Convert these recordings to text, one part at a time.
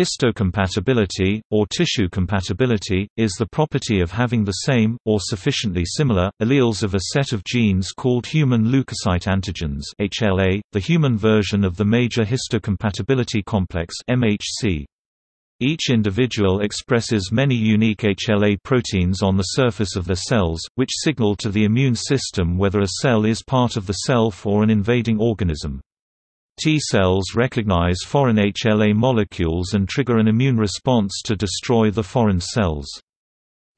Histocompatibility, or tissue compatibility, is the property of having the same, or sufficiently similar, alleles of a set of genes called human leukocyte antigens (HLA), the human version of the major histocompatibility complex (MHC). Each individual expresses many unique HLA proteins on the surface of their cells, which signal to the immune system whether a cell is part of the self or an invading organism. T cells recognize foreign HLA molecules and trigger an immune response to destroy the foreign cells.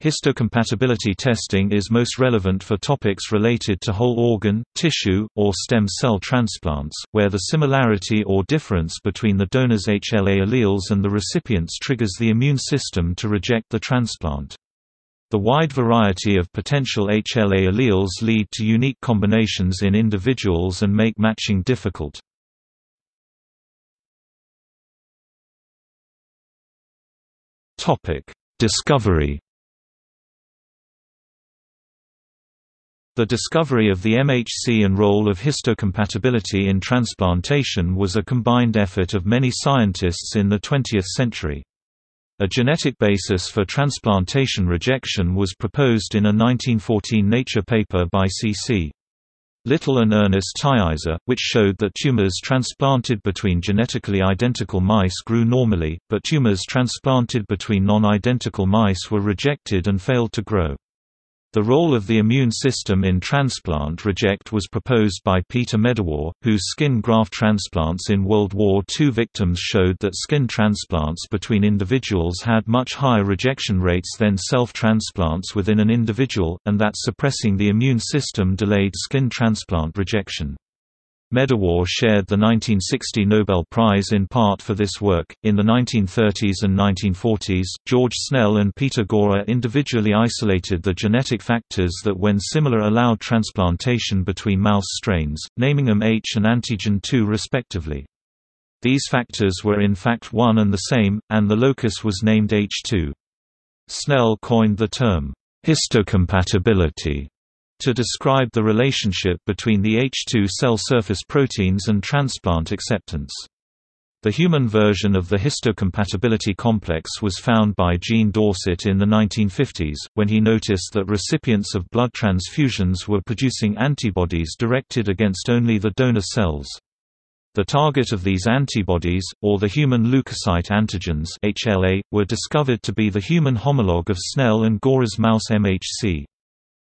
Histocompatibility testing is most relevant for topics related to whole organ, tissue, or stem cell transplants, where the similarity or difference between the donor's HLA alleles and the recipient's triggers the immune system to reject the transplant. The wide variety of potential HLA alleles lead to unique combinations in individuals and make matching difficult. Discovery. The discovery of the MHC and role of histocompatibility in transplantation was a combined effort of many scientists in the 20th century. A genetic basis for transplantation rejection was proposed in a 1914 Nature paper by CC. Little and Ernest Tyzzer, which showed that tumors transplanted between genetically identical mice grew normally, but tumors transplanted between non-identical mice were rejected and failed to grow. The role of the immune system in transplant rejection was proposed by Peter Medawar, whose skin graft transplants in World War II victims showed that skin transplants between individuals had much higher rejection rates than self-transplants within an individual, and that suppressing the immune system delayed skin transplant rejection. Medawar shared the 1960 Nobel Prize in part for this work. In the 1930s and 1940s, George Snell and Peter Gorer individually isolated the genetic factors that, when similar, allowed transplantation between mouse strains, naming them H and antigen 2 respectively. These factors were in fact one and the same, and the locus was named H2. Snell coined the term histocompatibility to describe the relationship between the H2 cell surface proteins and transplant acceptance. The human version of the histocompatibility complex was found by Jean Dausset in the 1950s, when he noticed that recipients of blood transfusions were producing antibodies directed against only the donor cells. The target of these antibodies, or the human leukocyte antigens (HLA), were discovered to be the human homologue of Snell and Gorer's mouse MHC.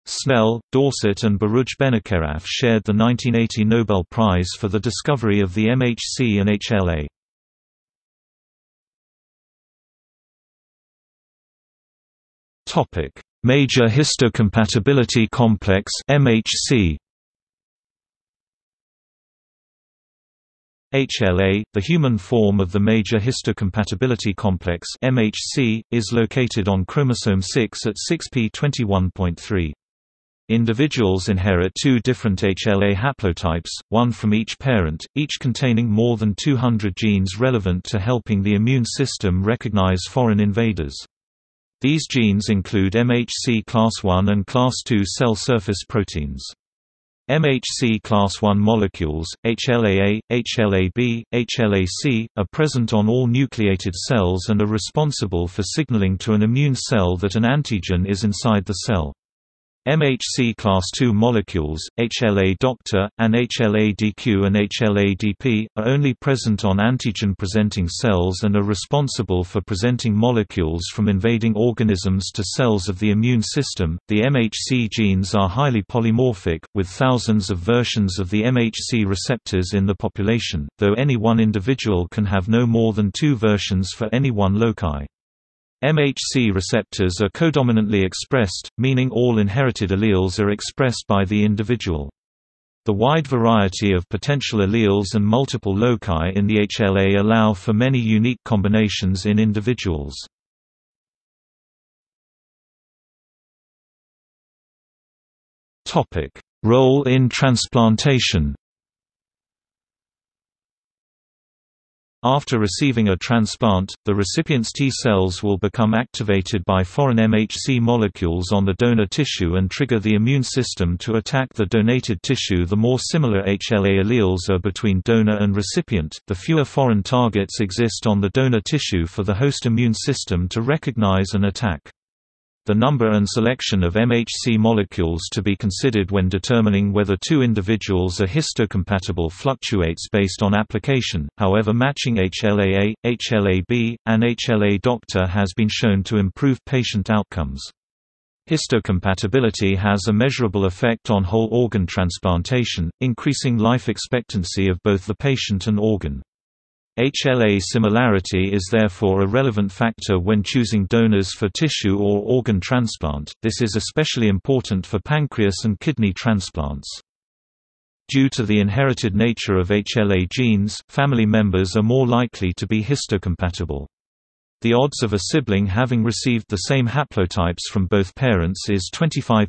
Snell, Dausset and Baruj Benacerraf shared the 1980 Nobel Prize for the discovery of the MHC and HLA. Major histocompatibility complex (MHC). HLA, the human form of the major histocompatibility complex (MHC), is located on chromosome 6 at 6p21.3. Individuals inherit two different HLA haplotypes, one from each parent, each containing more than 200 genes relevant to helping the immune system recognize foreign invaders. These genes include MHC class I and class II cell surface proteins. MHC class I molecules, HLA-A, HLA-B, HLA-C, are present on all nucleated cells and are responsible for signaling to an immune cell that an antigen is inside the cell. MHC class II molecules, HLA-DOCTOR, and HLA-DQ and HLA-DP, are only present on antigen-presenting cells and are responsible for presenting molecules from invading organisms to cells of the immune system. The MHC genes are highly polymorphic, with thousands of versions of the MHC receptors in the population, though any one individual can have no more than two versions for any one loci. MHC receptors are codominantly expressed, meaning all inherited alleles are expressed by the individual. The wide variety of potential alleles and multiple loci in the HLA allow for many unique combinations in individuals. Role in transplantation. After receiving a transplant, the recipient's T cells will become activated by foreign MHC molecules on the donor tissue and trigger the immune system to attack the donated tissue. The more similar HLA alleles are between donor and recipient, the fewer foreign targets exist on the donor tissue for the host immune system to recognize and attack. The number and selection of MHC molecules to be considered when determining whether two individuals are histocompatible fluctuates based on application, however matching HLA-A, HLA-B, and HLA-Doctor has been shown to improve patient outcomes. Histocompatibility has a measurable effect on whole organ transplantation, increasing life expectancy of both the patient and organ. HLA similarity is therefore a relevant factor when choosing donors for tissue or organ transplant. This is especially important for pancreas and kidney transplants. Due to the inherited nature of HLA genes, family members are more likely to be histocompatible. The odds of a sibling having received the same haplotypes from both parents is 25%,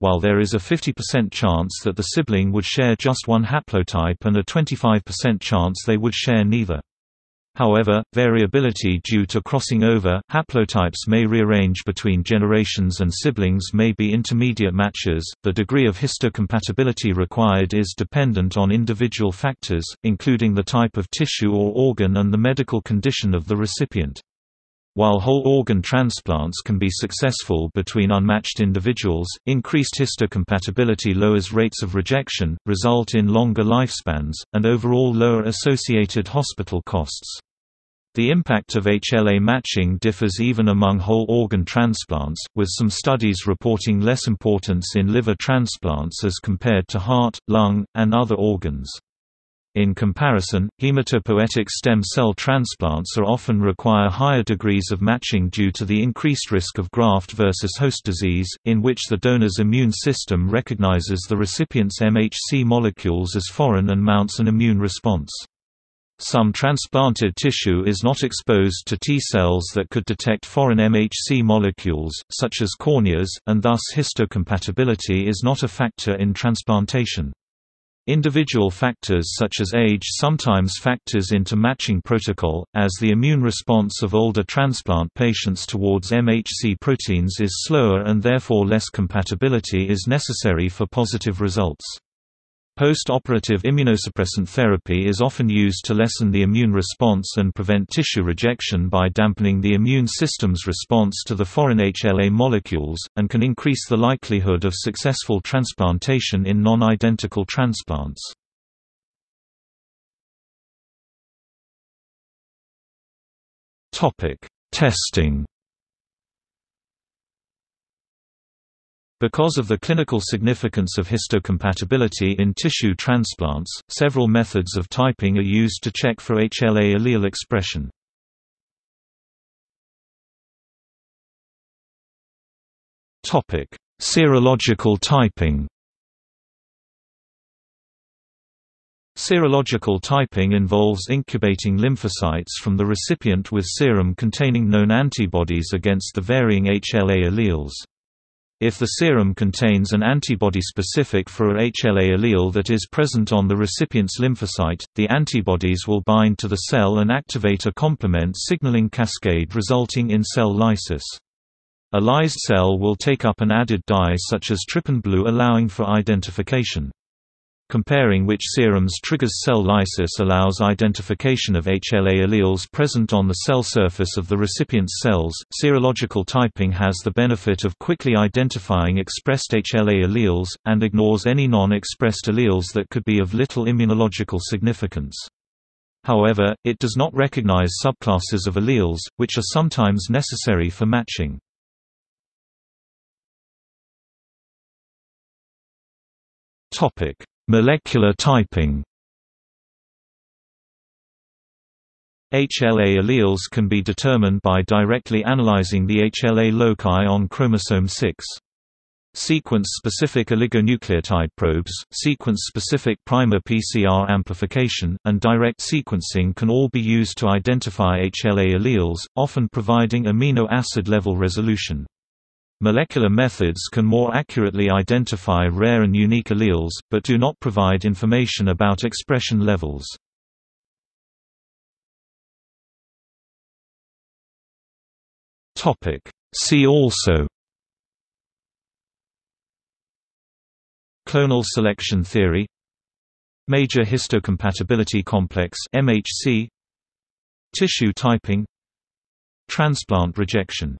while there is a 50% chance that the sibling would share just one haplotype and a 25% chance they would share neither. However, variability due to crossing over, haplotypes may rearrange between generations and siblings may be intermediate matches. The degree of histocompatibility required is dependent on individual factors, including the type of tissue or organ and the medical condition of the recipient. While whole organ transplants can be successful between unmatched individuals, increased histocompatibility lowers rates of rejection, result in longer lifespans, and overall lower associated hospital costs. The impact of HLA matching differs even among whole organ transplants, with some studies reporting less importance in liver transplants as compared to heart, lung, and other organs. In comparison, hematopoietic stem cell transplants are often require higher degrees of matching due to the increased risk of graft versus host disease, in which the donor's immune system recognizes the recipient's MHC molecules as foreign and mounts an immune response. Some transplanted tissue is not exposed to T cells that could detect foreign MHC molecules, such as corneas, and thus histocompatibility is not a factor in transplantation. Individual factors such as age sometimes factors into matching protocol, as the immune response of older transplant patients towards MHC proteins is slower and therefore less compatibility is necessary for positive results. Post-operative immunosuppressant therapy is often used to lessen the immune response and prevent tissue rejection by dampening the immune system's response to the foreign HLA molecules, and can increase the likelihood of successful transplantation in non-identical transplants. Testing. Because of the clinical significance of histocompatibility in tissue transplants, several methods of typing are used to check for HLA allele expression. Topic: Serological typing. Serological typing involves incubating lymphocytes from the recipient with serum containing known antibodies against the varying HLA alleles. If the serum contains an antibody specific for a HLA allele that is present on the recipient's lymphocyte, the antibodies will bind to the cell and activate a complement signaling cascade resulting in cell lysis. A lysed cell will take up an added dye such as trypan blue allowing for identification. Comparing which serums triggers cell lysis allows identification of HLA alleles present on the cell surface of the recipient's cells. Serological typing has the benefit of quickly identifying expressed HLA alleles, and ignores any non-expressed alleles that could be of little immunological significance. However, it does not recognize subclasses of alleles, which are sometimes necessary for matching. Molecular typing. HLA alleles can be determined by directly analyzing the HLA loci on chromosome 6. Sequence-specific oligonucleotide probes, sequence-specific primer PCR amplification, and direct sequencing can all be used to identify HLA alleles, often providing amino acid level resolution. Molecular methods can more accurately identify rare and unique alleles, but do not provide information about expression levels. See also: Clonal selection theory, Major histocompatibility complex (MHC), Tissue typing, Transplant rejection.